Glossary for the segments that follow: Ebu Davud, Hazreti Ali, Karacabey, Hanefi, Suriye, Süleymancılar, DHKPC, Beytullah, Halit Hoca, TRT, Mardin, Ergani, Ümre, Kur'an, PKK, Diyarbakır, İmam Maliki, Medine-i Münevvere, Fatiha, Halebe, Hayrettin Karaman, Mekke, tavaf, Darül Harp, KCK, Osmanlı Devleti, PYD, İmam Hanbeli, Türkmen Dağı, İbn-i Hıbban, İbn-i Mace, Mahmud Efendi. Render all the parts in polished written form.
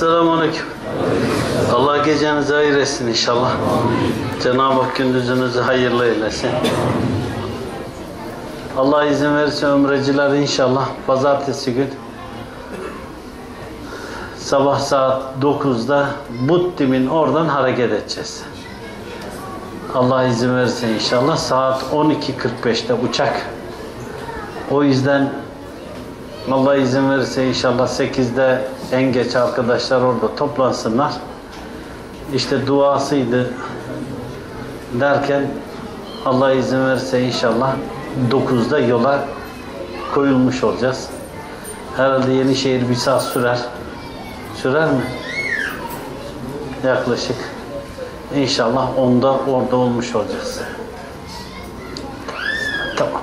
Esselamu Aleyküm. Allah gecenizi hayır etsin inşallah. Cenab-ı Hak gündüzünüzü hayırlı eylesin. Allah izin verirse ömreciler inşallah pazartesi gün sabah saat 9'da Buddim'in oradan hareket edeceğiz. Allah izin verirse inşallah saat 12.45'te uçak. O yüzden Allah izin verirse inşallah 8'de en geç arkadaşlar orada toplansınlar. İşte duasıydı derken Allah izin verirse inşallah 9'da yola koyulmuş olacağız. Herhalde Yenişehir bir saat sürer. Sürer mi? Yaklaşık. İnşallah 10'da orada olmuş olacağız. Tamam.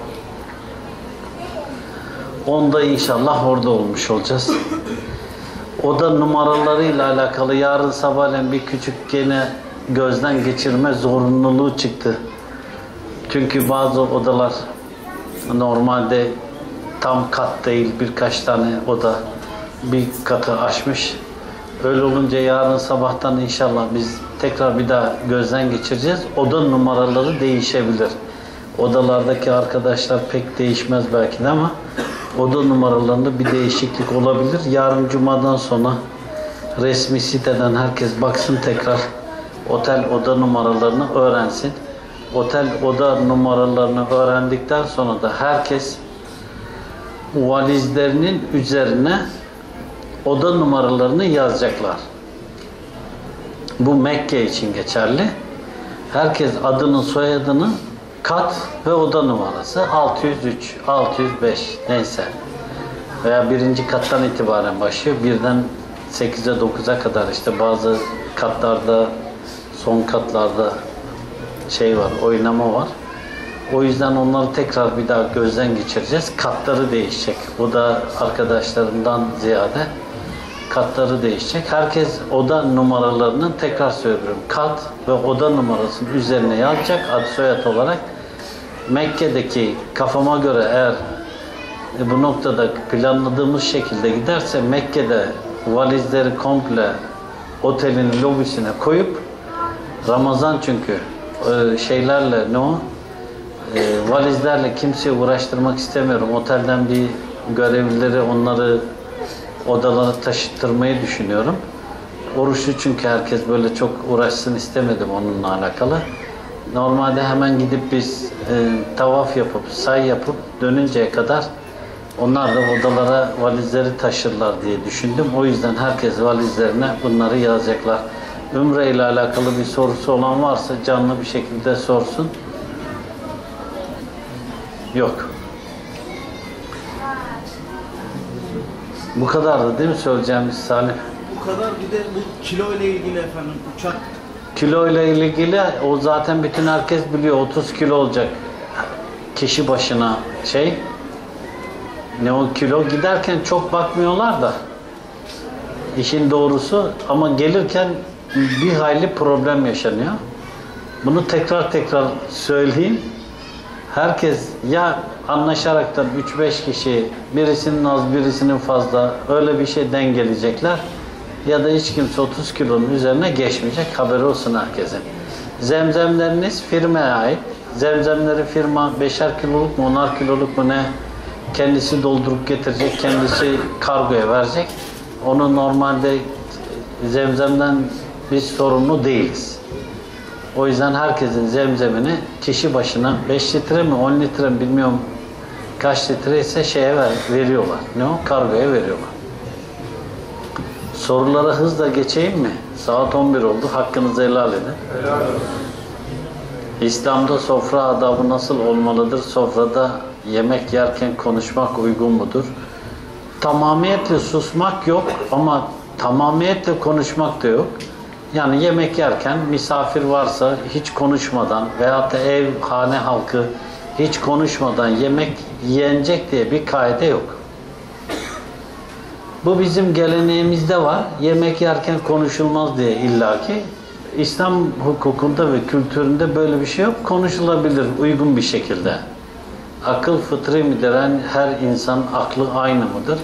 10'da inşallah orada olmuş olacağız. Oda numaralarıyla alakalı yarın sabahleyin bir küçük gene gözden geçirme zorunluluğu çıktı. Çünkü bazı odalar normalde tam kat değil, birkaç tane oda bir katı aşmış. Öyle olunca yarın sabahtan inşallah biz tekrar bir daha gözden geçireceğiz. Oda numaraları değişebilir. Odalardaki arkadaşlar pek değişmez belki de ama oda numaralarında bir değişiklik olabilir. Yarın cumadan sonra resmi siteden herkes baksın tekrar otel oda numaralarını öğrensin. Otel oda numaralarını öğrendikten sonra da herkes valizlerinin üzerine oda numaralarını yazacaklar. Bu Mekke için geçerli. Herkes adının, soyadının kat ve oda numarası 603, 605 neyse veya birinci kattan itibaren başlıyor. Birden 8'e 9'a kadar işte bazı katlarda, son katlarda şey var, oynama var. O yüzden onları tekrar bir daha gözden geçireceğiz. Katları değişecek. Bu da arkadaşlarımdan ziyade katları değişecek. Herkes oda numaralarının, tekrar söylüyorum, kat ve oda numarasının üzerine yazacak ad soyad olarak. Mekke'deki kafama göre eğer bu noktada planladığımız şekilde giderse Mekke'de valizleri komple otelin lobisine koyup Ramazan çünkü şeylerle ne o? Valizlerle kimseyi uğraştırmak istemiyorum. Otelden bir görevlileri onları odalara taşıttırmayı düşünüyorum. Oruçlu çünkü herkes böyle çok uğraşsın istemedim onunla alakalı. Normalde hemen gidip biz tavaf yapıp, say yapıp dönünceye kadar onlar da odalara valizleri taşırlar diye düşündüm. O yüzden herkes valizlerine bunları yazacaklar. Ümre ile alakalı bir sorusu olan varsa canlı bir şekilde sorsun. Yok. Bu kadardı değil mi söyleyeceğimiz Salim? Bu kadar. Bir de bu kilo ile ilgili efendim uçak. Kilo ile ilgili o zaten bütün herkes biliyor. 30 kilo olacak. Kişi başına şey. Ne o kilo giderken çok bakmıyorlar da. İşin doğrusu ama gelirken bir hayli problem yaşanıyor. Bunu tekrar söyleyeyim. Herkes ya anlaşaraktan 3-5 kişi birisinin az birisinin fazla öyle bir şey dengeleyecekler ya da hiç kimse 30 kilonun üzerine geçmeyecek, haberi olsun herkesin. Zemzemleriniz firmaya ait. Zemzemleri firma 5'er kiloluk mu 10'ar kiloluk mu ne kendisi doldurup getirecek, kendisi kargoya verecek. Onu normalde zemzemden biz sorumlu değiliz. O yüzden herkesin zemzemini kişi başına 5 litre mi 10 litre mi bilmiyorum kaç litre ise şeye veriyorlar. Ne o? Kargoya veriyorlar. Sorulara hızla geçeyim mi? Saat 11 oldu. Hakkınızı helal edin. Helal olsun. İslam'da sofra adabı nasıl olmalıdır? Sofrada yemek yerken konuşmak uygun mudur? Tamamiyetle susmak yok ama tamamiyetle konuşmak da yok. Yani yemek yerken misafir varsa hiç konuşmadan veyahut da ev, hane halkı hiç konuşmadan yemek yenecek diye bir kaide yok. Bu bizim geleneğimizde var. Yemek yerken konuşulmaz diye illaki. İslam hukukunda ve kültüründe böyle bir şey yok. Konuşulabilir uygun bir şekilde. Akıl fıtri midir? Yani her insan aklı aynı mıdır?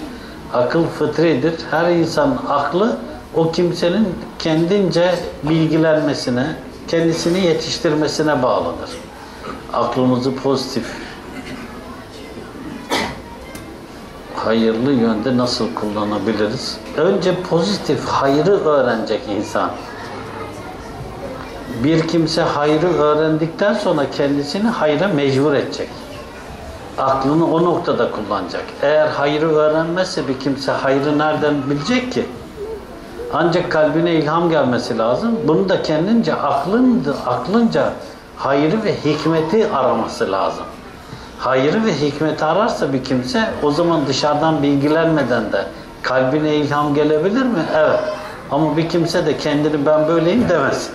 Akıl fıtridir. Her insan aklı o kimsenin kendince bilgilenmesine, kendisini yetiştirmesine bağlıdır. Aklımızı pozitif, hayırlı yönde nasıl kullanabiliriz? Önce pozitif hayrı öğrenecek insan. Bir kimse hayrı öğrendikten sonra kendisini hayra mecbur edecek. Aklını o noktada kullanacak. Eğer hayrı öğrenmezse bir kimse hayrı nereden bilecek ki? Ancak kalbine ilham gelmesi lazım. Bunu da kendince aklınca hayrı ve hikmeti araması lazım. Hayrı ve hikmeti ararsa bir kimse, o zaman dışarıdan bilgilenmeden de kalbine ilham gelebilir mi? Evet. Ama bir kimse de kendini ben böyleyim demez.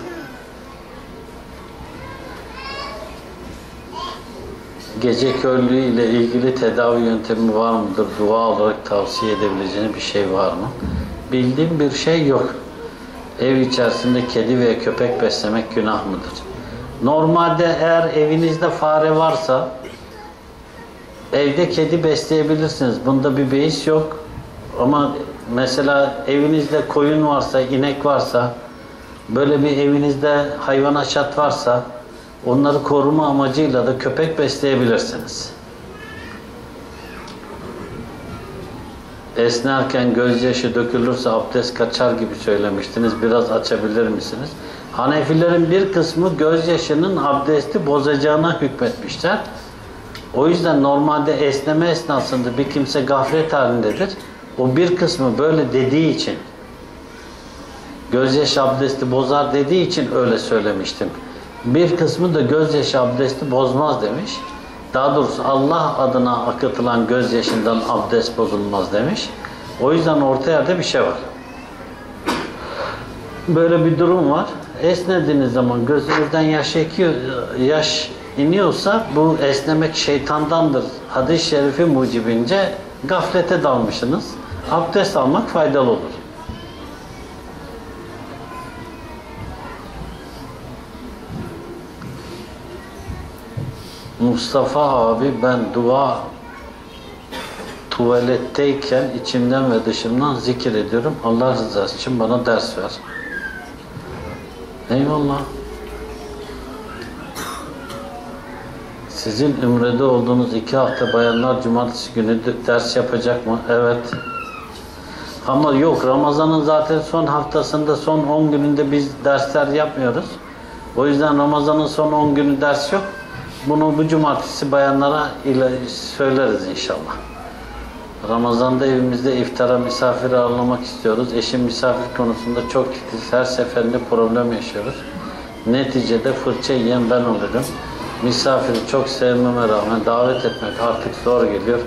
Gece körlüğü ile ilgili tedavi yöntemi var mıdır? Dua olarak tavsiye edebileceğiniz bir şey var mı? Bildiğim bir şey yok. Ev içerisinde kedi ve köpek beslemek günah mıdır? Normalde eğer evinizde fare varsa evde kedi besleyebilirsiniz. Bunda bir beis yok. Ama mesela evinizde koyun varsa, inek varsa, böyle bir evinizde hayvan haşat varsa onları koruma amacıyla da köpek besleyebilirsiniz. Esnerken gözyaşı dökülürse abdest kaçar gibi söylemiştiniz. Biraz açabilir misiniz? Hanefilerin bir kısmı gözyaşının abdesti bozacağına hükmetmişler. O yüzden normalde esneme esnasında bir kimse gaflet halindedir. O bir kısmı böyle dediği için, gözyaşı abdesti bozar dediği için öyle söylemiştim. Bir kısmı da gözyaşı abdesti bozmaz demiş. Daha doğrusu Allah adına akıtılan gözyaşından abdest bozulmaz demiş. O yüzden orta yerde bir şey var. Böyle bir durum var. Esnediğiniz zaman gözünüzden yaş iniyorsa bu esnemek şeytandandır. Hadis-i şerifi mucibince gaflete dalmışsınız. Abdest almak faydalı olur. Mustafa abi, ben dua tuvaletteyken içimden ve dışımdan zikir ediyorum. Allah rızası için bana ders ver. Eyvallah. Sizin Ümre'de olduğunuz 2 hafta bayanlar cumartesi günü ders yapacak mı? Evet. Ama yok, Ramazan'ın zaten son haftasında, son 10 gününde biz dersler yapmıyoruz. O yüzden Ramazan'ın son 10 günü ders yok. Bunu bu cumartesi bayanlara söyleriz inşallah. Ramazan'da evimizde iftara misafir ağırlamak istiyoruz. Eşim misafir konusunda çok titiz. Her seferinde problem yaşıyoruz. Neticede fırça yiyen ben olurum. Misafiri çok sevmeme rağmen davet etmek artık zor geliyor.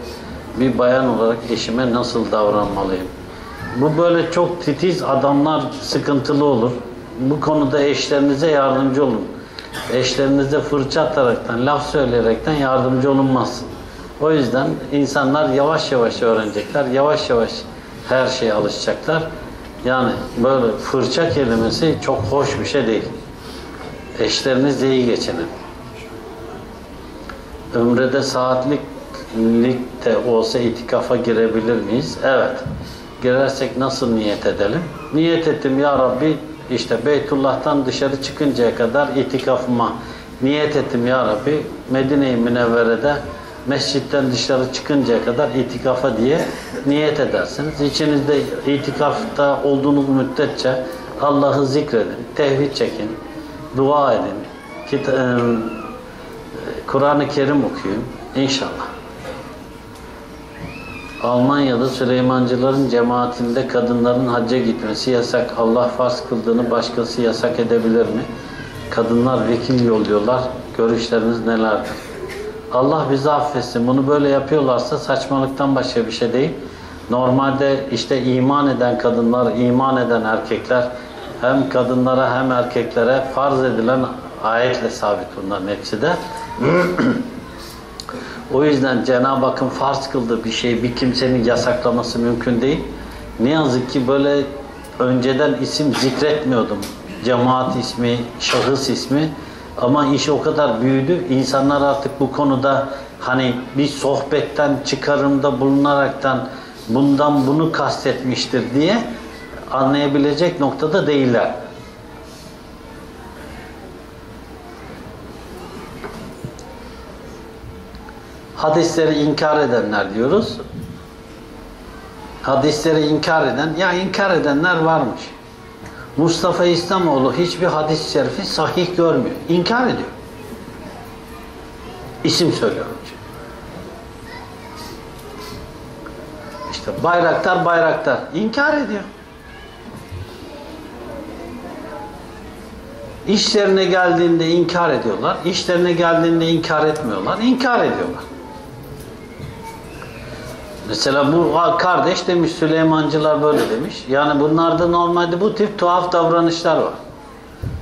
Bir bayan olarak eşime nasıl davranmalıyım? Bu böyle çok titiz adamlar sıkıntılı olur. Bu konuda eşlerinize yardımcı olun. Eşlerinize fırça ataraktan, laf söyleyerekten yardımcı olunmaz. O yüzden insanlar yavaş yavaş öğrenecekler, yavaş yavaş her şeye alışacaklar. Yani böyle fırça kelimesi çok hoş bir şey değil. Eşlerinizle iyi geçinin. Ömrede saatlik de olsa itikafa girebilir miyiz? Evet. Girersek nasıl niyet edelim? Niyet ettim ya Rabbi. İşte Beytullah'tan dışarı çıkıncaya kadar itikafıma niyet ettim ya Rabbi. Medine-i Münevvere'de mescitten dışarı çıkıncaya kadar itikafa diye niyet edersiniz. İçinizde itikafta olduğunuz müddetçe Allah'ı zikredin, tevhid çekin, dua edin, Kur'an-ı Kerim okuyun inşallah. Almanya'da Süleymancıların cemaatinde kadınların hacca gitmesi yasak. Allah farz kıldığını başkası yasak edebilir mi? Kadınlar vekil yolluyorlar. Görüşleriniz nelerdir? Allah bizi affetsin. Bunu böyle yapıyorlarsa saçmalıktan başka bir şey değil. Normalde işte iman eden kadınlar, iman eden erkekler, hem kadınlara hem erkeklere farz edilen ayetle sabit bunların hepsi de. O yüzden Cenab-ı Hakk'ın farz kıldığı bir şeyi bir kimsenin yasaklaması mümkün değil. Ne yazık ki böyle önceden isim zikretmiyordum. Cemaat ismi, şahıs ismi. Ama iş o kadar büyüdü. İnsanlar artık bu konuda hani bir sohbetten çıkarımda bulunaraktan bundan bunu kastetmiştir diye anlayabilecek noktada değiller. Hadisleri inkar edenler diyoruz. Hadisleri inkar eden, ya inkar edenler varmış. Mustafa İslamoğlu hiçbir hadis-i şerifi sahih görmüyor. İnkar ediyor. İsim söylüyorum. İşte Bayraktar, Bayraktar. İnkar ediyor. İşlerine geldiğinde inkar ediyorlar. İşlerine geldiğinde inkar etmiyorlar. İnkar ediyorlar. Mesela bu kardeş demiş, Süleymancılar böyle demiş. Yani bunlarda normalde bu tip tuhaf davranışlar var.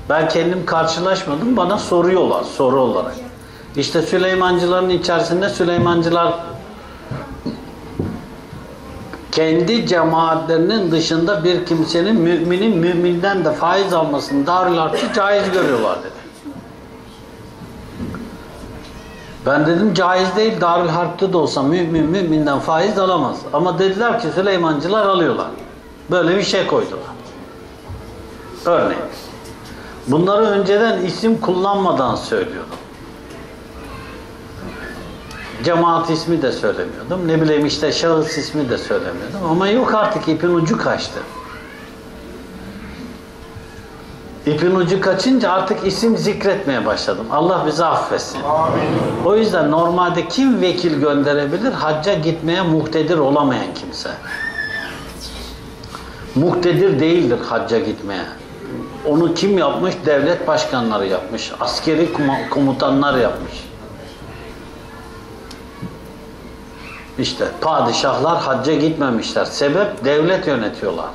Ben kendim karşılaşmadım, bana soruyorlar soru olarak. İşte Süleymancıların içerisinde Süleymancılar kendi cemaatlerinin dışında bir kimsenin müminin müminden de faiz almasını darülarçı caiz görüyorlar dedi. Ben dedim caiz değil, Darül Harp'te de olsa mümin müminden faiz alamaz. Ama dediler ki Süleymancılar alıyorlar. Böyle bir şey koydular. Örneğin. Bunları önceden isim kullanmadan söylüyordum. Cemaat ismi de söylemiyordum. Ne bileyim işte şahıs ismi de söylemiyordum. Ama yok artık, ipin ucu kaçtı. İpin ucu kaçınca artık isim zikretmeye başladım. Allah bizi affetsin. Amin. O yüzden normalde kim vekil gönderebilir? Hacca gitmeye muktedir olamayan kimse. Muktedir değildir hacca gitmeye. Onu kim yapmış? Devlet başkanları yapmış. Askeri komutanlar yapmış. İşte padişahlar hacca gitmemişler. Sebep, devlet yönetiyorlar.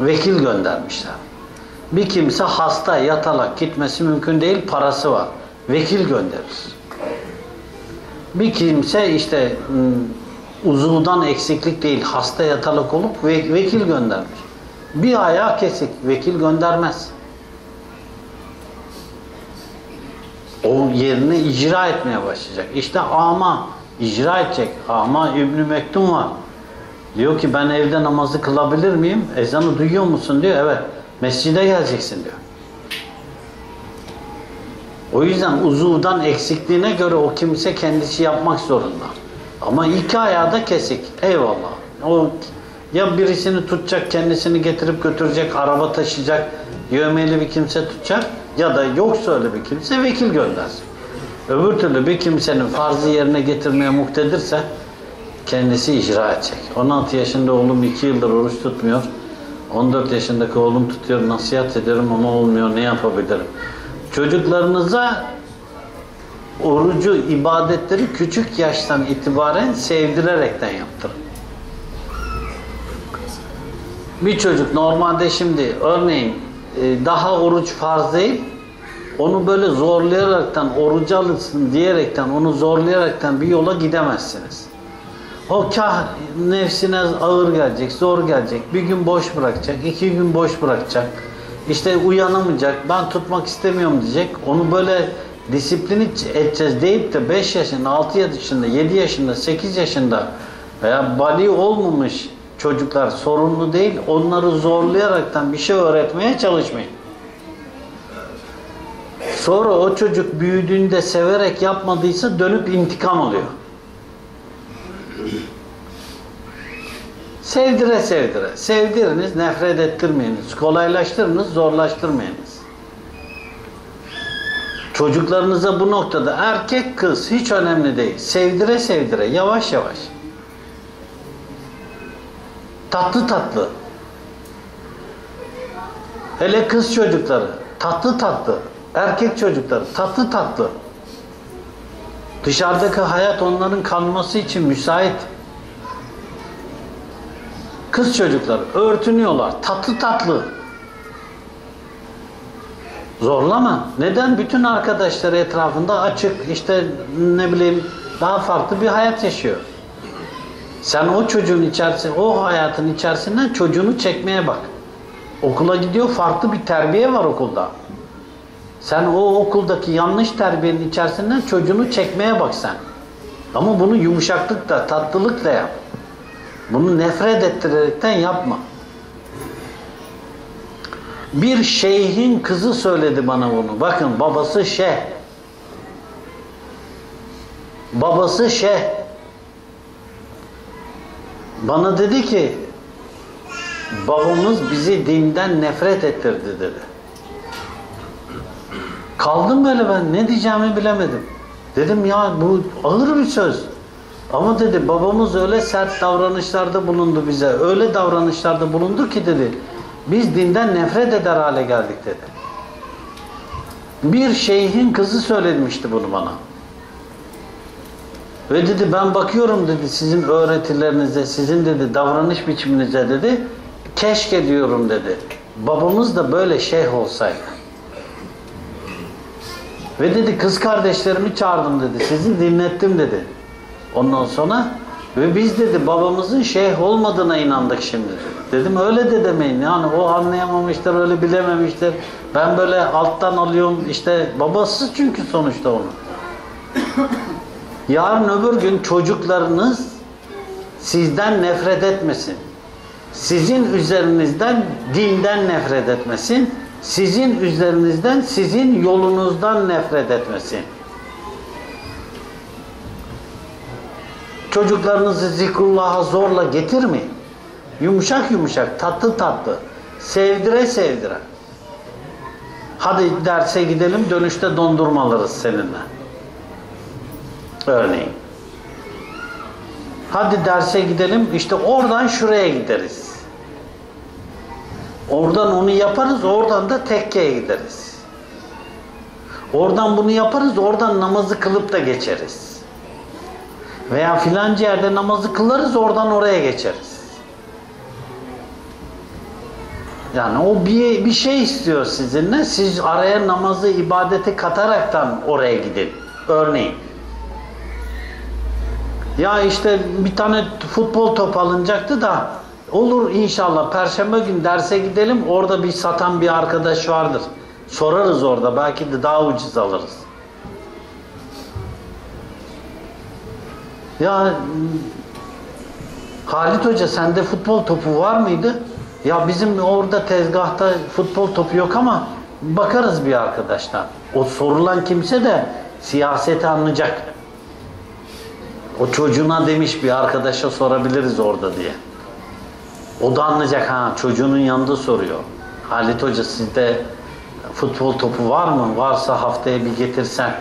Vekil göndermişler. Bir kimse hasta, yatalak gitmesi mümkün değil, parası var. Vekil gönderir. Bir kimse işte uzuvdan eksiklik değil, hasta, yatalak olup vekil göndermiş. Bir ayağı kesik, vekil göndermez. O yerini icra etmeye başlayacak. İşte ama icra edecek. Ama İbn-i Mektum var. Diyor ki ben evde namazı kılabilir miyim? Ezanı duyuyor musun diyor. Evet. Mescide geleceksin diyor. O yüzden uzuvdan eksikliğine göre o kimse kendisi yapmak zorunda. Ama iki ayağı da kesik. Eyvallah. O ya birisini tutacak, kendisini getirip götürecek, araba taşıyacak, yövmeli bir kimse tutacak ya da yoksa öyle bir kimse vekil göndersin. Öbür türlü bir kimsenin farzı yerine getirmeye muktedirse kendisi icra edecek. 16 yaşında oğlum 2 yıldır oruç tutmuyor. 14 yaşındaki oğlum tutuyor, nasihat ediyorum ama olmuyor, ne yapabilirim? Çocuklarınıza orucu, ibadetleri küçük yaştan itibaren sevdirerekten yaptırın. Bir çocuk normalde şimdi örneğin daha oruç farz değil, onu böyle zorlayaraktan, orucu alırsın diyerekten, onu zorlayaraktan bir yola gidemezsiniz. O kah nefsine ağır gelecek, zor gelecek, bir gün boş bırakacak, 2 gün boş bırakacak, işte uyanamayacak, ben tutmak istemiyorum diyecek, onu böyle disiplin edeceğiz deyip de 5 yaşında, 6 yaşında, 7 yaşında, 8 yaşında veya bali olmamış çocuklar sorumlu değil, onları zorlayaraktan bir şey öğretmeye çalışmayın. Sonra o çocuk büyüdüğünde severek yapmadıysa dönüp intikam alıyor. Sevdire sevdire. Sevdiriniz, nefret ettirmeyiniz. Kolaylaştırınız, zorlaştırmayınız. Çocuklarınıza bu noktada erkek kız hiç önemli değil. Sevdire sevdire, yavaş yavaş. Tatlı tatlı. Hele kız çocukları tatlı tatlı. Erkek çocukları tatlı tatlı. Dışarıdaki hayat onların kalması için müsait. Kız çocukları örtünüyorlar. Tatlı tatlı. Zorlama. Neden? Bütün arkadaşları etrafında açık, işte ne bileyim daha farklı bir hayat yaşıyor. Sen o çocuğun içerisinde, o hayatın içerisinden çocuğunu çekmeye bak. Okula gidiyor, farklı bir terbiye var okulda. Sen o okuldaki yanlış terbiyenin içerisinden çocuğunu çekmeye bak sen. Ama bunu yumuşaklıkla, tatlılıkla yap. Bunu nefret ettirerekten yapma. Bir şeyhin kızı söyledi bana bunu. Bakın, babası şeyh. Babası şeyh. Bana dedi ki, babamız bizi dinden nefret ettirdi dedi. Kaldım böyle ben, ne diyeceğimi bilemedim. Dedim ya bu ağır bir söz. Ama dedi babamız öyle sert davranışlarda bulundu bize. Öyle davranışlarda bulundu ki dedi, biz dinden nefret eder hale geldik dedi. Bir şeyhin kızı söylemişti bunu bana. Ve dedi ben bakıyorum dedi sizin öğretilerinize, sizin dedi davranış biçiminize dedi. Keşke diyorum dedi. Babamız da böyle şeyh olsaydı. Ve dedi kız kardeşlerimi çağırdım dedi. Sizi dinlettim dedi. Ondan sonra ve biz dedi babamızın şeyh olmadığına inandık şimdi. Dedim öyle de demeyin. Yani o anlayamamıştır, öyle bilememiştir. Ben böyle alttan alıyorum işte babası çünkü sonuçta onu. Yarın öbür gün çocuklarınız sizden nefret etmesin. Sizin üzerinizden dinden nefret etmesin. Sizin üzerinizden, sizin yolunuzdan nefret etmesin. Çocuklarınızı zikrullah'a zorla getirmeyin. Yumuşak yumuşak, tatlı tatlı, sevdire sevdire. Hadi derse gidelim, dönüşte dondurma alırız seninle. Örneğin. Hadi derse gidelim, işte oradan şuraya gideriz. Oradan onu yaparız, oradan da tekkeye gideriz. Oradan bunu yaparız, oradan namazı kılıp da geçeriz. Veya filanca yerde namazı kılarız, oradan oraya geçeriz. Yani o bir şey istiyor sizinle, siz araya namazı, ibadeti kataraktan oraya gidin. Örneğin. Ya işte bir tane futbol topu alınacaktı da, olur inşallah perşembe gün derse gidelim, orada bir satan bir arkadaş vardır. Sorarız orada, belki de daha ucuz alırız. Ya Halit Hoca sende futbol topu var mıydı? Ya bizim orada tezgahta futbol topu yok ama bakarız bir arkadaştan. O sorulan kimse de siyaseti anlayacak. O çocuğuna demiş bir arkadaşa sorabiliriz orada diye. O da anlayacak, ha çocuğunun yanında soruyor. Halit Hoca sizde futbol topu var mı? Varsa haftaya bir getirsen.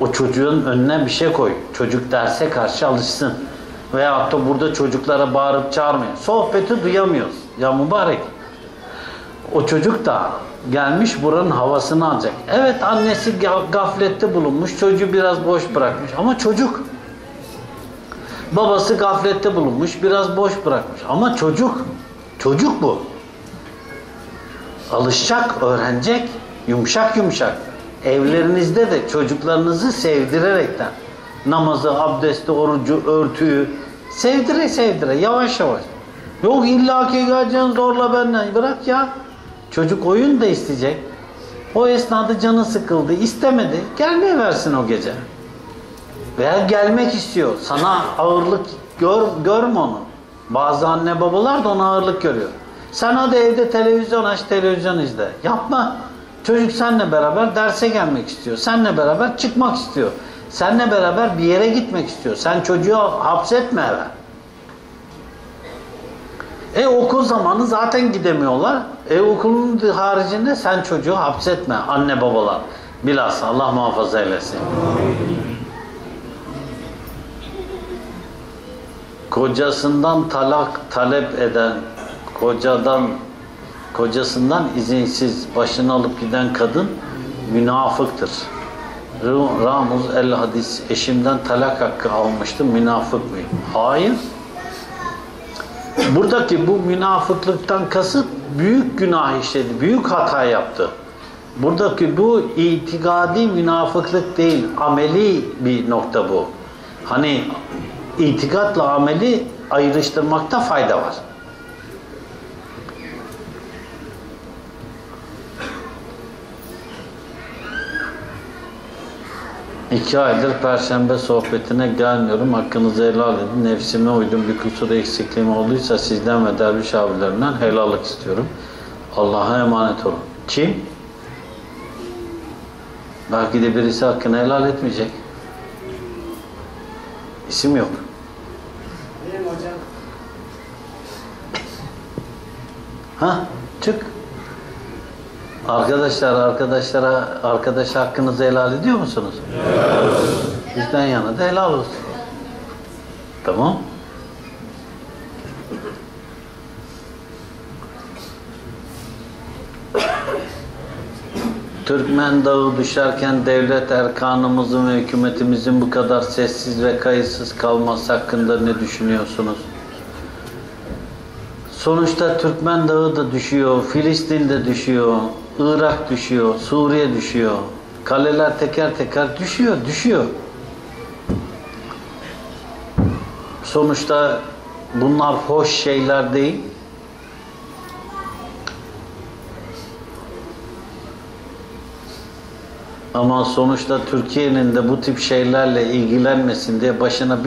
O çocuğun önüne bir şey koy. Çocuk derse karşı alışsın. Veyahut da burada çocuklara bağırıp çağırmayın. Sohbeti duyamıyoruz. Ya mübarek. O çocuk da gelmiş buranın havasını alacak. Evet annesi gaflette bulunmuş. Çocuğu biraz boş bırakmış. Ama çocuk. Babası gaflette bulunmuş, biraz boş bırakmış. Ama çocuk, çocuk bu. Alışacak, öğrenecek, yumuşak yumuşak. Evlerinizde de çocuklarınızı sevdirerekten, namazı, abdesti, orucu, örtüyü sevdire sevdire, yavaş yavaş. Yok illa ki geleceksin zorla benden, bırak ya. Çocuk oyun da isteyecek. O esnada canı sıkıldı, istemedi, gelmeye versin o gece. Veya gelmek istiyor. Sana ağırlık görme onu. Bazı anne babalar da ona ağırlık görüyor. Sen hadi evde televizyon aç, televizyon izle. Yapma. Çocuk seninle beraber derse gelmek istiyor. Seninle beraber çıkmak istiyor. Seninle beraber bir yere gitmek istiyor. Sen çocuğu hapsetme eve. Okul zamanı zaten gidemiyorlar. Okulun haricinde sen çocuğu hapsetme anne babalar. Bilhassa Allah muhafaza eylesin. Kocasından talak talep eden, kocasından izinsiz başını alıp giden kadın münafıktır. Ramuz el-Hadis, eşimden talak hakkı almıştım, münafık mıyım? Hayır. Buradaki bu münafıklıktan kasıt büyük günah işledi, büyük hata yaptı. Buradaki bu itikadi münafıklık değil, ameli bir nokta bu. Hani İtikatla ameli ayrıştırmakta fayda var. 2 aydır Perşembe sohbetine gelmiyorum. Hakkınızı helal edin. Nefsime uydum. Bir kusur eksikliğim olduysa sizden ve derviş abilerinden helallık istiyorum. Allah'a emanet olun. Kim? Belki de birisi hakkını helal etmeyecek. İsim yok. Benim hocam. Ha, çık. Arkadaşlar, arkadaş hakkınızı helal ediyor musunuz? Helal olsun. Sizden yana da helal olsun. Tamam. Türkmen Dağı düşerken devlet erkanımızın ve hükümetimizin bu kadar sessiz ve kayıtsız kalması hakkında ne düşünüyorsunuz? Sonuçta Türkmen Dağı da düşüyor, Filistin de düşüyor, Irak düşüyor, Suriye düşüyor. Kaleler teker teker düşüyor. Sonuçta bunlar hoş şeyler değil. Ama sonuçta Türkiye'nin de bu tip şeylerle ilgilenmesin diye başına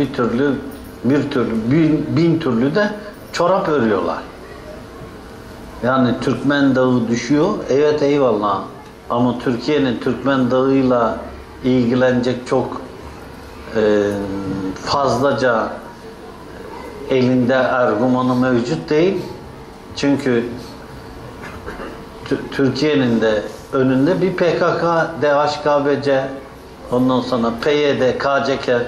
bin türlü de çorap örüyorlar. Yani Türkmen Dağı düşüyor. Evet, eyvallah. Ama Türkiye'nin Türkmen Dağı'yla ilgilenecek çok fazlaca elinde argümanı mevcut değil. Çünkü Türkiye'nin de önünde bir PKK, DHKPC, ondan sonra PYD, KCK,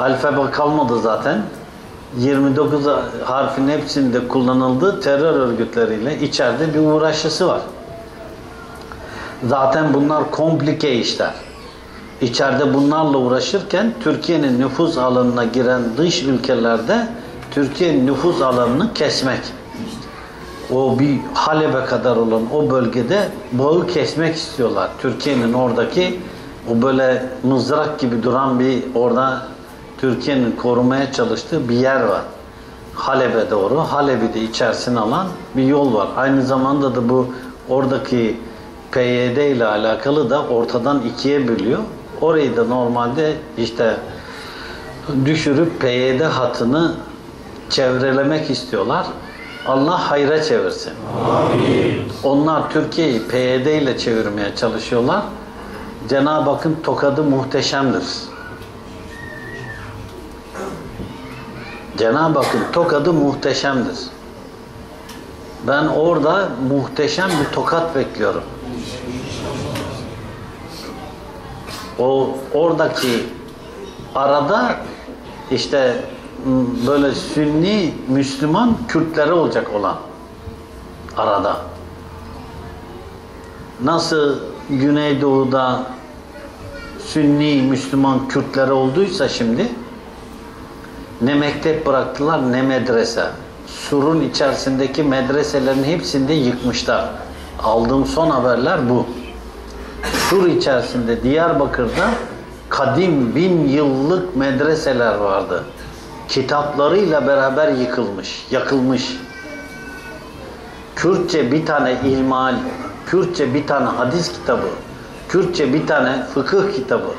alfabe kalmadı zaten. 29 harfin hepsinde kullanıldığı terör örgütleriyle içeride bir uğraşısı var. Zaten bunlar komplike işler. İçeride bunlarla uğraşırken Türkiye'nin nüfuz alanına giren dış ülkelerde Türkiye'nin nüfuz alanını kesmek. O bir Halebe kadar olan o bölgede bağı kesmek istiyorlar. Türkiye'nin oradaki o böyle mızrak gibi duran bir orada Türkiye'nin korumaya çalıştığı bir yer var. Halebe doğru, Halebi de içerisine alan bir yol var. Aynı zamanda da bu oradaki PYD ile alakalı da ortadan ikiye bölüyor. Orayı da normalde işte düşürüp PYD hattını çevrelemek istiyorlar. Allah hayra çevirsin. Amin. Onlar Türkiye'yi PYD ile çevirmeye çalışıyorlar. Cenab-ı Hakk'ın tokadı muhteşemdir. Cenab-ı Hakk'ın tokadı muhteşemdir. Ben orada muhteşem bir tokat bekliyorum. O oradaki arada işte böyle Sünni, Müslüman, Kürtleri olacak olan arada. Nasıl Güneydoğu'da Sünni, Müslüman, Kürtleri olduysa şimdi ne mektep bıraktılar ne medrese. Sur'un içerisindeki medreselerin hepsini de yıkmışlar. Aldığım son haberler bu. Sur içerisinde Diyarbakır'da kadim 1000 yıllık medreseler vardı. Kitaplarıyla beraber yıkılmış, yakılmış. Kürtçe bir tane ilmihal, Kürtçe bir tane hadis kitabı, Kürtçe bir tane fıkıh kitabı,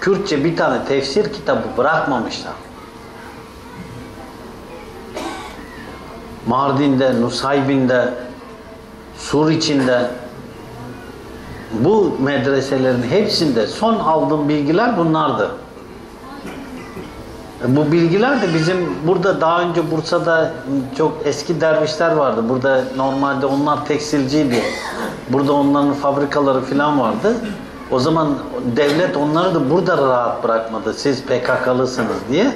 Kürtçe bir tane tefsir kitabı bırakmamışlar. Mardin'de, Nusaybin'de, Sur içinde bu medreselerin hepsinde son aldığım bilgiler bunlardı. Bu bilgiler de bizim burada daha önce Bursa'da çok eski dervişler vardı. Burada normalde onlar tekstilciydi. Burada onların fabrikaları falan vardı. O zaman devlet onları da burada rahat bırakmadı. Siz PKK'lısınız diye.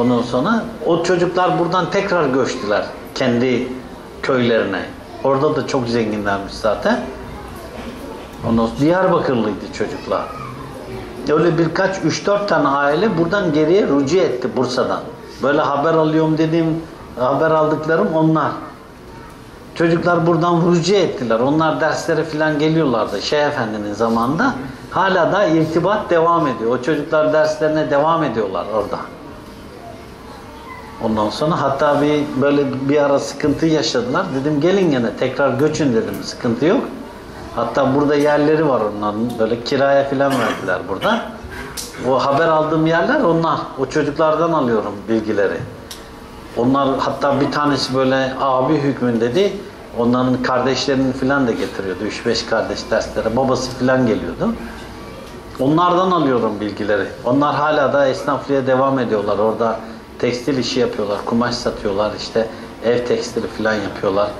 Ondan sonra o çocuklar buradan tekrar göçtüler kendi köylerine. Orada da çok zenginlermiş zaten. Ondan sonra Diyarbakırlıydı çocuklar. Öyle birkaç, 3-4 tane aile buradan geriye rücu etti Bursa'dan. Böyle haber alıyorum dediğim, haber aldıklarım onlar. Çocuklar buradan rücu ettiler. Onlar derslere falan geliyorlardı Şeyh Efendi'nin zamanında. Hala da irtibat devam ediyor. O çocuklar derslerine devam ediyorlar orada. Ondan sonra hatta böyle bir ara sıkıntı yaşadılar. Dedim gelin gene tekrar göçün dedim. Sıkıntı yok. Hatta burada yerleri var onların. Böyle kiraya falan verdiler burada. O haber aldığım yerler onlar. O çocuklardan alıyorum bilgileri. Onlar hatta bir tanesi böyle abi hükmündeydi. Onların kardeşlerini falan da getiriyordu. 3-5 kardeş derslere. Babası falan geliyordu. Onlardan alıyorum bilgileri. Onlar hala da esnaflığa devam ediyorlar. Orada tekstil işi yapıyorlar. Kumaş satıyorlar. İşte ev tekstili falan yapıyorlar.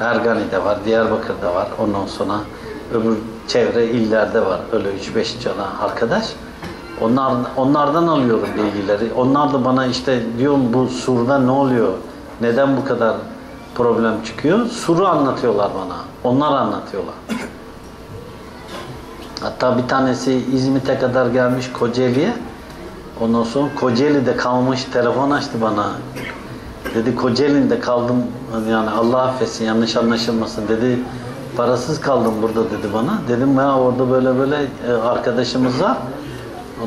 Ergani'de var. Diyarbakır'da var. Ondan sonra öbür çevre illerde var. Öyle 3-5 tane arkadaş. Onlardan alıyorum bilgileri. Onlar da bana işte diyorum bu surda ne oluyor? Neden bu kadar problem çıkıyor? Suru anlatıyorlar bana. Onlar anlatıyorlar. Hatta bir tanesi İzmit'e kadar gelmiş Kocaeli'ye. Ondan sonra Kocaeli'de kalmış. Telefon açtı bana. Dedi Kocaeli'de kaldım. Yani Allah affetsin yanlış anlaşılmasın dedi. Parasız kaldım burada dedi bana. Dedim ya orada böyle böyle arkadaşımız var.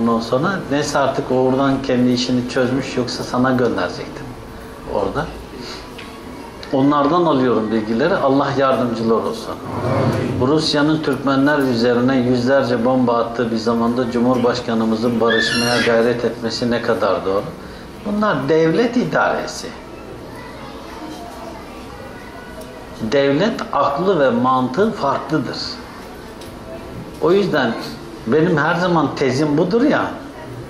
Ondan sonra neyse artık oradan kendi işini çözmüş yoksa sana gönderecektim orada. Onlardan alıyorum bilgileri. Allah yardımcılar olsun. Rusya'nın Türkmenler üzerine yüzlerce bomba attığı bir zamanda Cumhurbaşkanımızın barışmaya gayret etmesi ne kadar doğru? Bunlar devlet idaresi. Devlet aklı ve mantığı farklıdır. O yüzden benim her zaman tezim budur ya,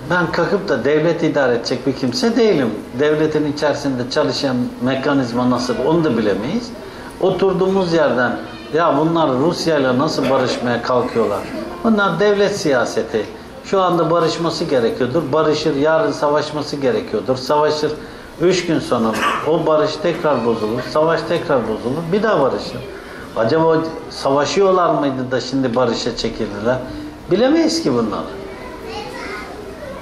ben kalkıp da devlet idare edecek bir kimse değilim. Devletin içerisinde çalışan mekanizma nasıl onu da bilemeyiz. Oturduğumuz yerden ya bunlar Rusya'yla nasıl barışmaya kalkıyorlar? Bunlar devlet siyaseti. Şu anda barışması gerekiyordur. Barışır, yarın savaşması gerekiyordur. Savaşır, 3 gün sonra o barış tekrar bozulur, savaş tekrar bozulur, bir daha barışır. Acaba savaşıyorlar mıydı da şimdi barışa çekildiler? Bilemeyiz ki bunlar.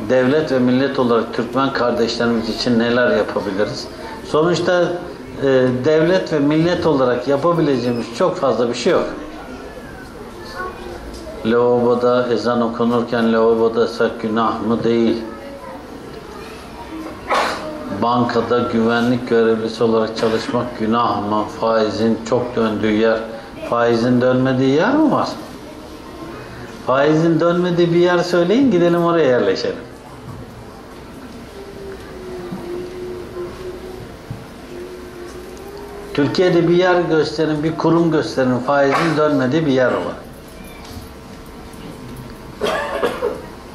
Devlet ve millet olarak Türkmen kardeşlerimiz için neler yapabiliriz? Sonuçta devlet ve millet olarak yapabileceğimiz çok fazla bir şey yok. Lavaboda ezan okunurken lavaboda sak günah mı? Değil. Bankada güvenlik görevlisi olarak çalışmak günah mı? Faizin çok döndüğü yer, faizin dönmediği yer mi var? Faizin dönmediği bir yer söyleyin, gidelim oraya yerleşelim. Türkiye'de bir yer gösterin, bir kurum gösterin, faizin dönmediği bir yer var.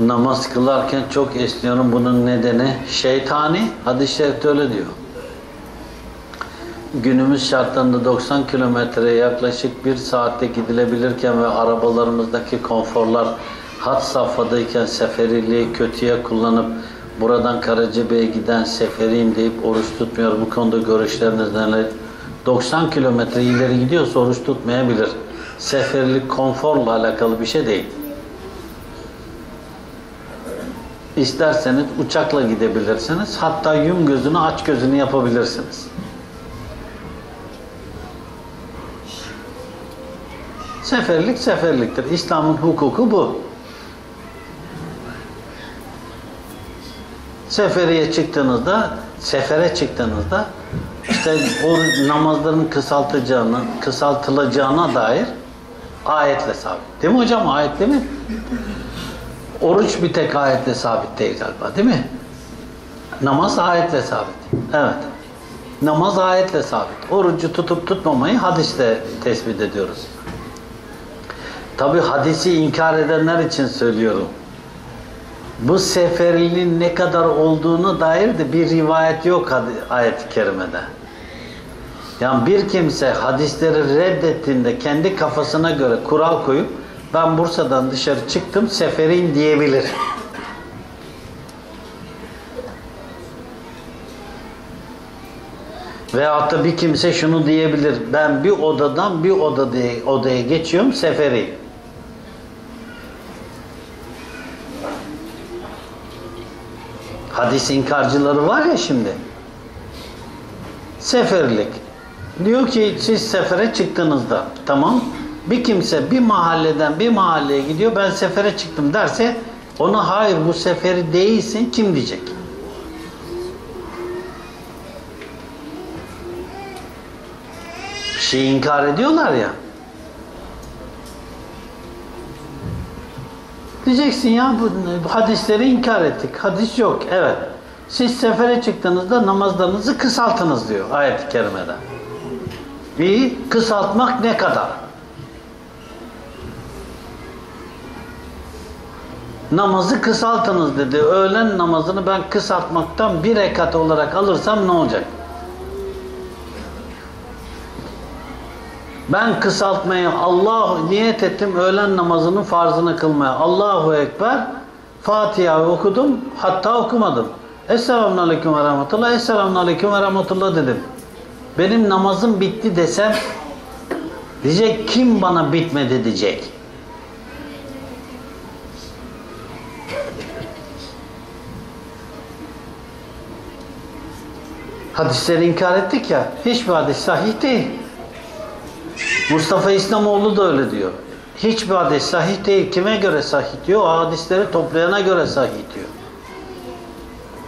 Namaz kılarken çok esniyorum, bunun nedeni şeytani, hadis-i şerifte öyle diyor. Günümüz şartlarında 90 kilometreye yaklaşık 1 saatte gidilebilirken ve arabalarımızdaki konforlar had safhadayken seferiliği kötüye kullanıp buradan Karacabey'e giden seferiyim deyip oruç tutmuyor. Bu konuda görüşleriniz neler? 90 kilometre ileri gidiyorsa oruç tutmayabilir. Seferlik konforla alakalı bir şey değil. İsterseniz uçakla gidebilirsiniz. Hatta yum gözünü aç gözünü yapabilirsiniz. Seferlik seferliktir. İslam'ın hukuku bu. Sefere çıktığınızda işte o namazların kısaltılacağına dair ayetle sabit. Değil mi hocam? Ayet değil mi? Oruç bir tek ayetle sabit değil galiba. Değil mi? Namaz ayetle sabit. Evet. Namaz ayetle sabit. Orucu tutup tutmamayı hadiste tespit ediyoruz. Tabi hadisi inkar edenler için söylüyorum. Bu seferliliğin ne kadar olduğuna dair de bir rivayet yok ayet-i kerimede. Yani bir kimse hadisleri reddettiğinde kendi kafasına göre kural koyup ben Bursa'dan dışarı çıktım seferiyim diyebilir. Veyahut da bir kimse şunu diyebilir. Ben bir odadan bir odaya geçiyorum seferiyim. Hadis inkarcıları var ya şimdi. Seferlik. Diyor ki siz sefere çıktığınızda tamam. Bir kimse bir mahalleden bir mahalleye gidiyor. Ben sefere çıktım derse ona hayır bu seferi değilsin kim diyecek? Bir şey inkar ediyorlar ya. Diyeceksin ya bu hadisleri inkar ettik. Hadis yok. Evet. Siz sefere çıktığınızda namazlarınızı kısaltınız diyor ayet-i kerimede. İyi, kısaltmak ne kadar? Namazı kısaltınız dedi. Öğlen namazını ben kısaltmaktan bir rekat olarak alırsam ne olacak? Ben kısaltmayı niyet ettim öğlen namazının farzını kılmaya. Allahu Ekber. Fatiha'yı okudum. Hatta okumadım. Esselamun Aleyküm ve Rahmetullah. Esselamun Aleyküm ve Rahmetullah dedim. Benim namazım bitti desem diyecek kim bana bitmedi diyecek. Hadisleri inkar ettik ya. Hiçbir hadis sahih değil. Mustafa İslamoğlu da öyle diyor. Hiçbir hadis sahih değil. Kime göre sahih diyor? O hadisleri toplayana göre sahih diyor.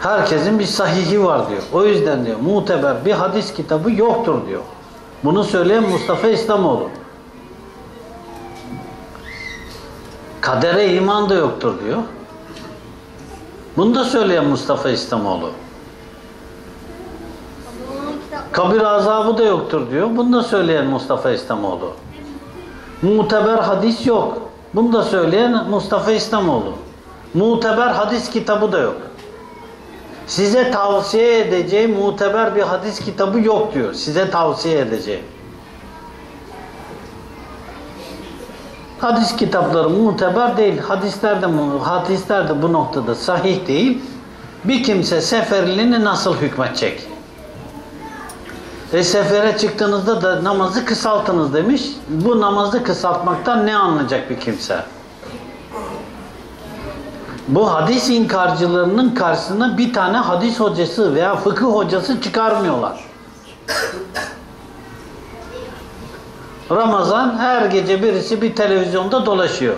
Herkesin bir sahihi var diyor. O yüzden diyor muteber bir hadis kitabı yoktur diyor. Bunu söyleyen Mustafa İslamoğlu. Kadere iman da yoktur diyor. Bunu da söyleyen Mustafa İslamoğlu. Kabir azabı da yoktur diyor. Bunu da söyleyen Mustafa İslamoğlu. Muteber hadis yok. Bunu da söyleyen Mustafa İslamoğlu. Muteber hadis kitabı da yok. Size tavsiye edeceğim muteber bir hadis kitabı yok diyor. Size tavsiye edeceğim. Hadis kitapları muteber değil. Hadisler de bu noktada sahih değil. Bir kimse seferliğini nasıl hükmetecek? Sefere çıktığınızda da namazı kısaltınız demiş. Bu namazı kısaltmaktan ne anlayacak bir kimse? Bu hadis inkarcılarının karşısına bir tane hadis hocası veya fıkıh hocası çıkarmıyorlar. Ramazan her gece birisi bir televizyonda dolaşıyor.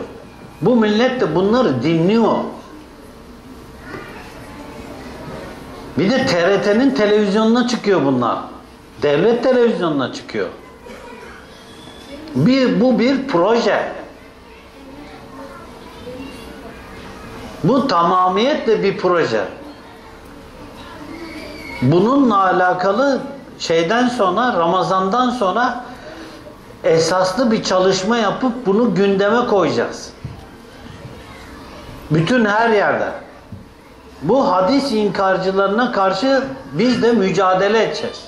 Bu millet de bunları dinliyor. Bir de TRT'nin televizyonuna çıkıyor bunlar. Devlet televizyonuna çıkıyor. Bu bir proje. Bu tamamiyetle bir proje. Bununla alakalı şeyden sonra, Ramazan'dan sonra esaslı bir çalışma yapıp bunu gündeme koyacağız. Bütün her yerde. Bu hadis inkarcılarına karşı biz de mücadele edeceğiz.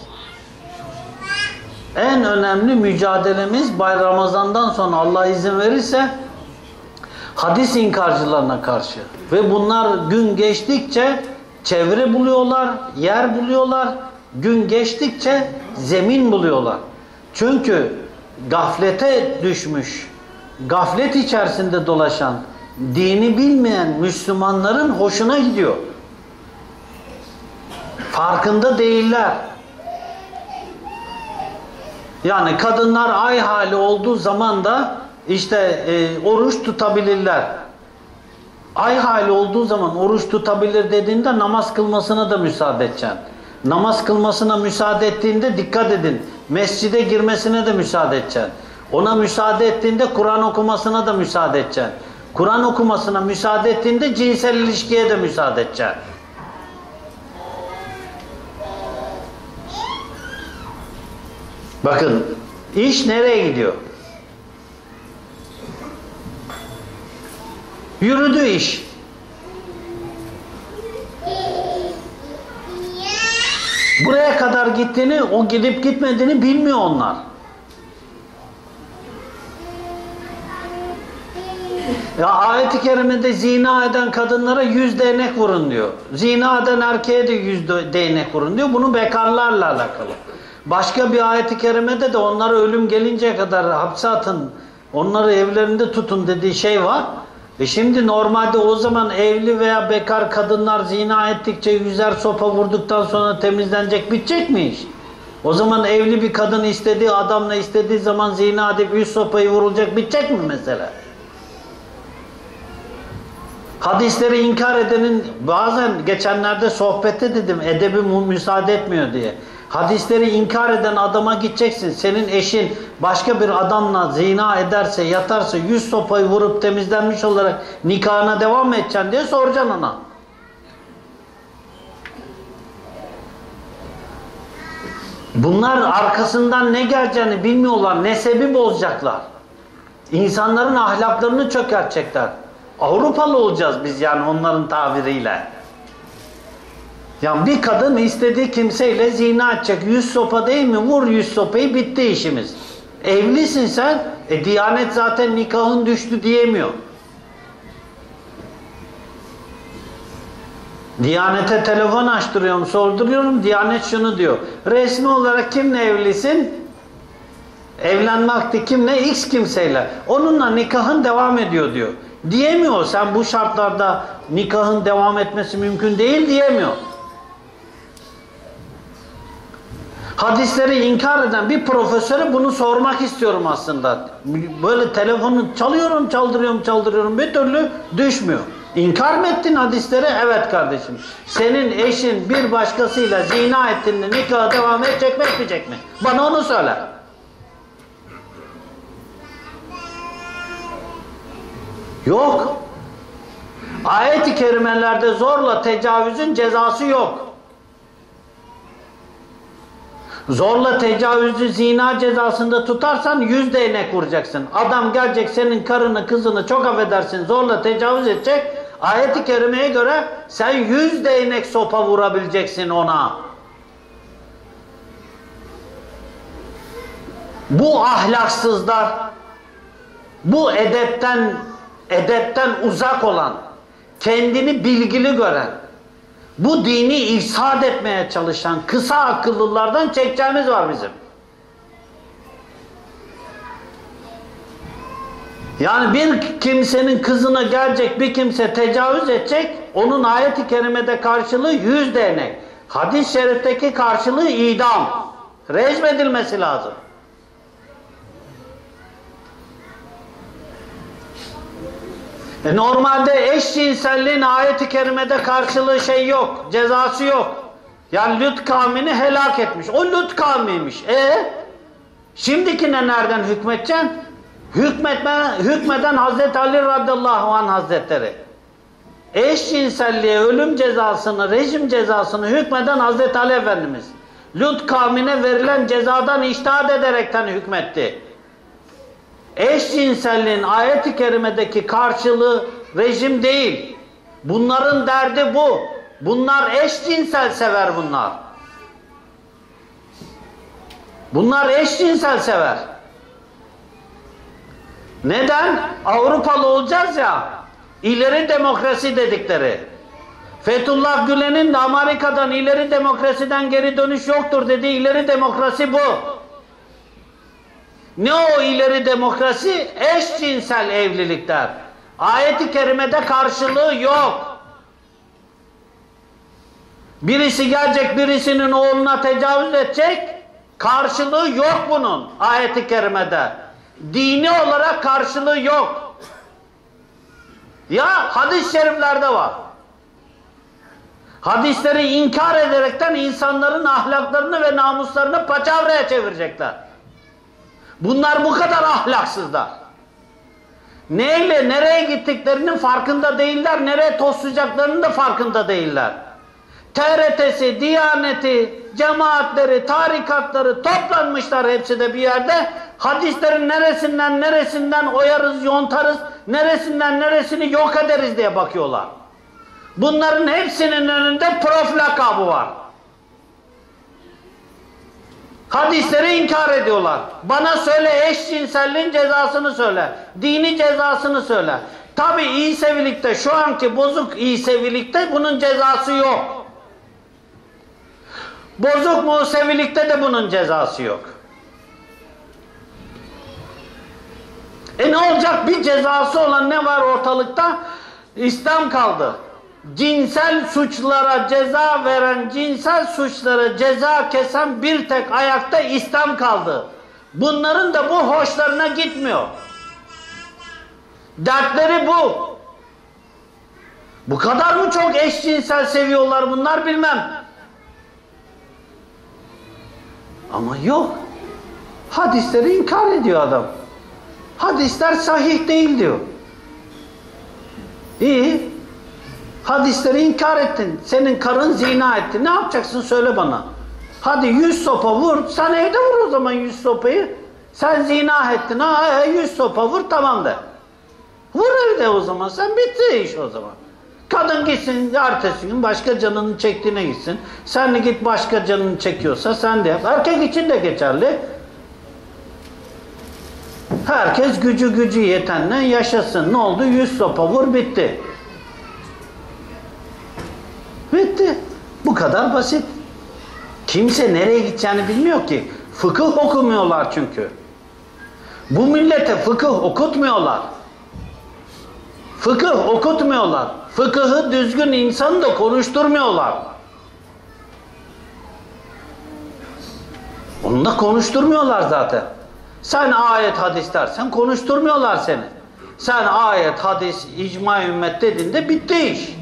En önemli mücadelemiz Bay Ramazan'dan sonra Allah izin verirse hadis inkarcılarına karşı. Ve bunlar gün geçtikçe çevre buluyorlar, yer buluyorlar. Gün geçtikçe zemin buluyorlar. Çünkü gaflete düşmüş, gaflet içerisinde dolaşan, dini bilmeyen Müslümanların hoşuna gidiyor. Farkında değiller. Yani kadınlar ay hali olduğu zaman da işte oruç tutabilirler. Ay hali olduğu zaman oruç tutabilir dediğinde namaz kılmasına da müsaade edeceksin. Namaz kılmasına müsaade ettiğinde dikkat edin. Mescide girmesine de müsaade edeceksin. Ona müsaade ettiğinde Kur'an okumasına da müsaade edeceksin. Kur'an okumasına müsaade ettiğinde cinsel ilişkiye de müsaade edeceksin. Bakın iş nereye gidiyor? Yürüdü iş. Buraya kadar gittiğini, o gidip gitmediğini bilmiyor onlar. Ya ayet-i kerimede zina eden kadınlara 100 değnek vurun diyor. Zina eden erkeğe de 100 değnek vurun diyor. Bunu bekarlarla alakalı. Başka bir ayet-i kerimede de onlara ölüm gelinceye kadar hapse atın, onları evlerinde tutun dediği şey var. Şimdi normalde o zaman evli veya bekar kadınlar zina ettikçe 100'er sopa vurduktan sonra temizlenecek, bitecek mi iş? O zaman evli bir kadın istediği adamla istediği zaman zina edip 100 sopayı vurulacak, bitecek mi mesele? Hadisleri inkar edenin bazen geçenlerde sohbette dedim edebi müsaade etmiyor diye. Hadisleri inkar eden adama gideceksin. Senin eşin başka bir adamla zina ederse, yatarsa 100 sopayı vurup temizlenmiş olarak nikahına devam edeceksin diye soracaksın ona. Bunlar arkasından ne geleceğini bilmiyorlar. Nesebi bozacaklar. İnsanların ahlaklarını çökertecekler. Avrupalı olacağız biz yani onların tabiriyle. Yani bir kadın istediği kimseyle zina edecek. 100 sopa değil mi? Vur 100 sopayı, bitti işimiz. Evlisin sen. Diyanet zaten nikahın düştü diyemiyor. Diyanete telefon açtırıyorum, sorduruyorum. Diyanet şunu diyor. Resmi olarak kimle evlisin? Evlenme vakti kimle? X kimseyle. Onunla nikahın devam ediyor diyor. Diyemiyor. Sen bu şartlarda nikahın devam etmesi mümkün değil diyemiyor. Hadisleri inkar eden bir profesöre bunu sormak istiyorum aslında. Böyle telefonu çalıyorum, çaldırıyorum bir türlü düşmüyor. İnkar mı ettin hadisleri? Evet kardeşim. Senin eşin bir başkasıyla zina ettiğinde nikaha devam edecek mi, etmeyecek mi? Bana onu söyle. Yok. Ayet-i kerimelerde zorla tecavüzün cezası yok. Zorla tecavüzü zina cezasında tutarsan 100 değnek vuracaksın. Adam gelecek senin karını kızını, çok affedersin, zorla tecavüz edecek. Ayet-i kerimeye göre sen 100 değnek sopa vurabileceksin ona. Bu ahlaksızlar, bu edepten uzak olan, kendini bilgili gören, bu dini ifsad etmeye çalışan kısa akıllılardan çekeceğimiz var bizim. Yani bir kimsenin kızına gelecek bir kimse tecavüz edecek, onun ayet-i kerimede karşılığı 100 değnek. Hadis-i şerifteki karşılığı idam. Rejim edilmesi lazım. Normalde eşcinselliğin ayet-i kerimede karşılığı yok, cezası yok. Yani Lut kavmini helak etmiş. O Lut kavmiymiş. Şimdikine nereden hükmedeceksin? Hükmeden Hazreti Ali radıyallahu anh hazretleri. Eşcinselliğe ölüm cezasını, rejim cezasını hükmeden Hazreti Ali Efendimiz. Lut kavmine verilen cezadan içtihat ederekten hükmetti. Eşcinselliğin ayet-i kerimedeki karşılığı rejim değil. Bunların derdi bu. Bunlar eşcinsel sever bunlar. Bunlar eşcinsel sever. Neden? Avrupalı olacağız ya. İleri demokrasi dedikleri. Fethullah Gülen'in de Amerika'dan ileri demokrasiden geri dönüş yoktur dediği ileri demokrasi bu. Ne o ileri demokrasi? Eşcinsel evlilikler. Ayet-i kerimede karşılığı yok. Birisi gelecek birisinin oğluna tecavüz edecek. Karşılığı yok bunun ayet-i kerimede. Dini olarak karşılığı yok. Ya hadis-i şeriflerde var. Hadisleri inkar ederekten insanların ahlaklarını ve namuslarını paçavraya çevirecekler. Bunlar bu kadar ahlaksızlar. Neyle nereye gittiklerinin farkında değiller, nereye toslayacaklarının da farkında değiller. TRT'si, Diyaneti, cemaatleri, tarikatları toplanmışlar hepsi de bir yerde. Hadislerin neresinden oyarız, yontarız, neresini yok ederiz diye bakıyorlar. Bunların hepsinin önünde prof lakabı var. Hadisleri inkar ediyorlar. Bana söyle eşcinselliğin cezasını söyle. Dini cezasını söyle. Tabi iyi sevilikte, şu anki bozuk iyi sevilikte bunun cezası yok. Bozuk mu sevilikte de bunun cezası yok. Ne olacak? Bir cezası olan ne var ortalıkta? İslam kaldı. Cinsel suçlara ceza kesen bir tek ayakta İslam kaldı. Bunların da bu hoşlarına gitmiyor. Dertleri bu. Bu kadar mı çok eşcinsel seviyorlar bunlar bilmem. Ama yok. Hadisleri inkar ediyor adam. Hadisler sahih değil diyor. İyi. Hadisleri inkar ettin. Senin karın zina etti. Ne yapacaksın söyle bana. Hadi 100 sopa vur. Sen evde vur o zaman 100 sopayı. Sen zina ettin. Ha 100 sopa vur tamam de. Vur evde o zaman. Sen bitti iş o zaman. Kadın gitsin ertesi gün başka canının çektiğine gitsin. Sen de git başka canını çekiyorsa sen de yap. Erkek için de geçerli. Herkes gücü yetenle yaşasın. Ne oldu? 100 sopa vur bitti. Bitti. Bu kadar basit. Kimse nereye gideceğini bilmiyor ki. Fıkıh okumuyorlar çünkü. Bu millete fıkıh okutmuyorlar. Fıkıh okutmuyorlar. Fıkıhı düzgün insanı da konuşturmuyorlar. Onu da konuşturmuyorlar zaten. Sen ayet hadis dersen konuşturmuyorlar seni. Sen ayet hadis icma ümmet dediğinde bitti iş.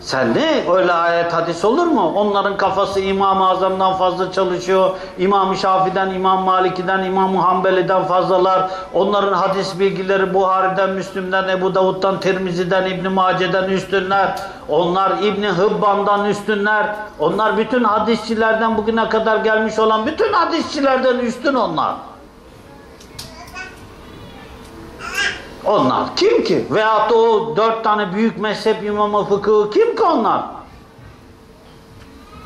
Sen ne? Öyle ayet hadis olur mu? Onların kafası İmam-ı Azam'dan fazla çalışıyor. İmam-ı Şafi'den, İmam Maliki'den, İmam-ı Hanbeli'den fazlalar. Onların hadis bilgileri Buhari'den, Müslüm'den, Ebu Davud'dan, Tirmizi'den, İbn-i Mace'den üstünler. Onlar İbn-i Hıbban'dan üstünler. Onlar bütün hadisçilerden bugüne kadar gelmiş olan bütün hadisçilerden üstün onlar. Onlar kim ki? Veyahut da o 4 tane büyük mezhep imamı fıkıhı kim ki onlar?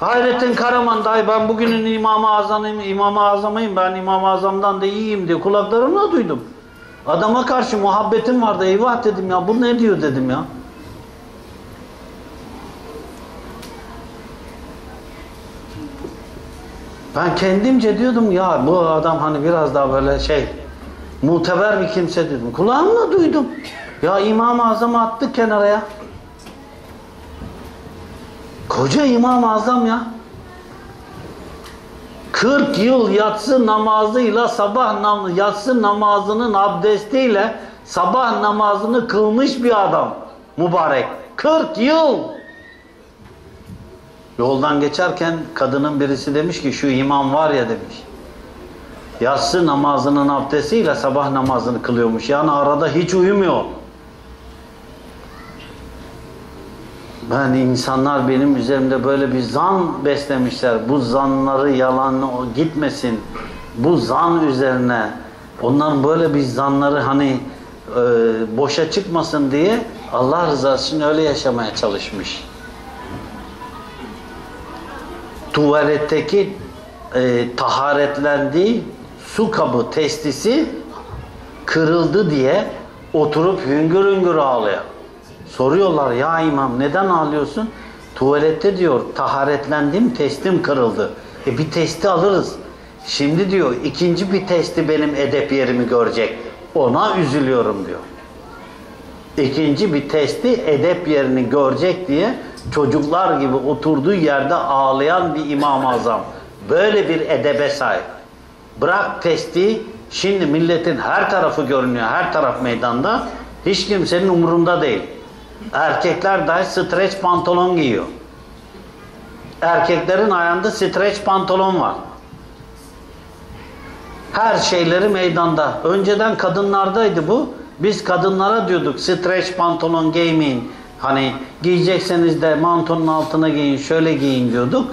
Hayrettin Karaman dahi ben bugünün İmam-ı Azam'ıyım, ben İmam-ı Azam'dan da iyiyim diye kulaklarımla duydum. Adama karşı muhabbetim vardı, eyvah dedim ya, bu ne diyor dedim ya. Ben kendimce diyordum ya bu adam hani biraz daha böyle şey... Muteber bir kimse dedim. Kulağımla duydum. Ya İmam-ı Azam'ı attı kenara ya. Koca İmam-ı Azam ya. 40 yıl yatsı namazıyla yatsı namazının abdestiyle sabah namazını kılmış bir adam. Mübarek. 40 yıl. Yoldan geçerken kadının birisi demiş ki şu imam var ya demiş. Yatsı namazının abdestiyle sabah namazını kılıyormuş. Yani arada hiç uyumuyor. Ben insanlar benim üzerimde böyle bir zan beslemişler. Bu zanları yalan gitmesin. Bu zan üzerine onların böyle bir zanları hani boşa çıkmasın diye Allah rızası için öyle yaşamaya çalışmış. Tuvaletteki taharetlendiği su kabı testisi kırıldı diye oturup hüngür hüngür ağlıyor. Soruyorlar ya imam neden ağlıyorsun? Tuvalette diyor taharetlendim testim kırıldı. Bir testi alırız. Şimdi diyor ikinci bir testi benim edep yerimi görecek. Ona üzülüyorum diyor. İkinci bir testi edep yerini görecek diye çocuklar gibi oturduğu yerde ağlayan bir İmam-ı Azam. Böyle bir edebe sahip. Bırak testi, şimdi milletin her tarafı görünüyor, her taraf meydanda. Hiç kimsenin umurunda değil. Erkekler dahi streç pantolon giyiyor. Erkeklerin ayağında streç pantolon var. Her şeyleri meydanda. Önceden kadınlardaydı bu. Biz kadınlara diyorduk streç pantolon giymeyin. Hani giyecekseniz de mantonun altına giyin, şöyle giyin diyorduk.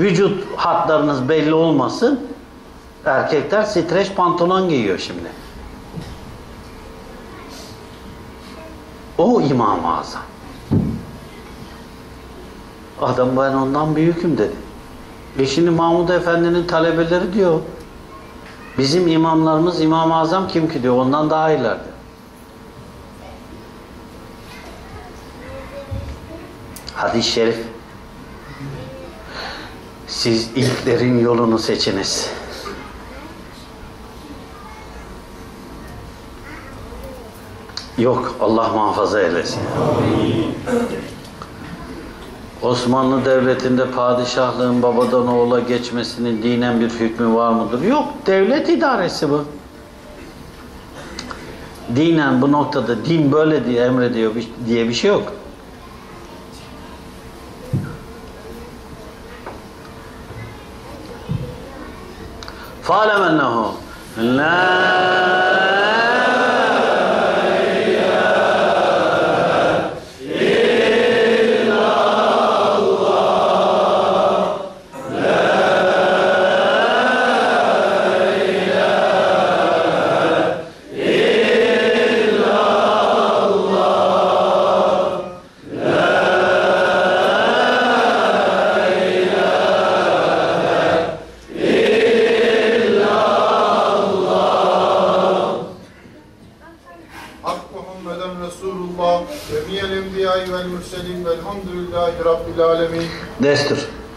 Vücut hatlarınız belli olmasın. Erkekler streç pantolon giyiyor şimdi. O İmam-ı Azam. Adam ben ondan büyüküm dedi. Şimdi Mahmud Efendi'nin talebeleri diyor. Bizim imamlarımız İmam-ı Azam kim ki diyor. Ondan daha iyiler. Hadis-i şerif. Siz ilklerin yolunu seçiniz. Yok, Allah muhafaza eylesin. Amin. Osmanlı Devleti'nde padişahlığın babadan oğula geçmesinin dinen bir hükmü var mıdır? Yok, devlet idaresi bu. Dinen bu noktada din böyle diye emrediyor diye bir şey yok. فَعَلَمَنَّهُمْ لَا destur.